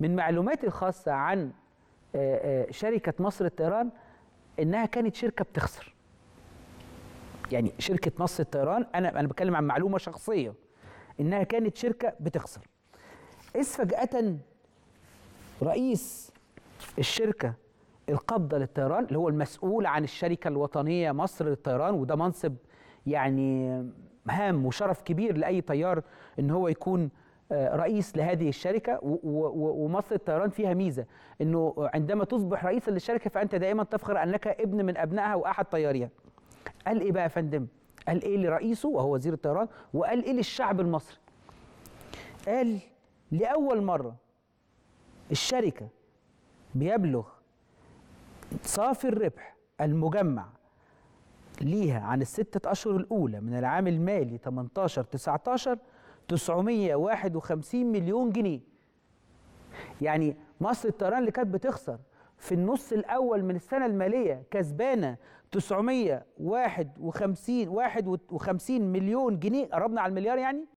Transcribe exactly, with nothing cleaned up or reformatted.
من معلوماتي الخاصة عن شركة مصر للطيران إنها كانت شركة بتخسر. يعني شركة مصر للطيران، أنا أنا بتكلم عن معلومة شخصية، إنها كانت شركة بتخسر. إذ فجأة رئيس الشركة القابضة للطيران اللي هو المسؤول عن الشركة الوطنية مصر للطيران، وده منصب يعني هام وشرف كبير لأي طيار إن هو يكون رئيس لهذه الشركة. ومصر للطيران فيها ميزة إنه عندما تصبح رئيسا للشركة فأنت دائما تفخر أنك ابن من أبنائها وأحد طياريها. قال إيه بقى يا فندم؟ قال إيه لرئيسه وهو وزير الطيران، وقال إيه للشعب المصري؟ قال لأول مرة الشركة بيبلغ صافي الربح المجمع ليها عن الستة أشهر الأولى من العام المالي ثمانية عشر تسعة عشر تسعمية وواحد وخمسين مليون جنيه. يعني مصر للطيران اللي كانت بتخسر في النص الأول من السنة المالية كسبانة تسعمية وواحد وخمسين مليون جنيه، قربنا على المليار يعني.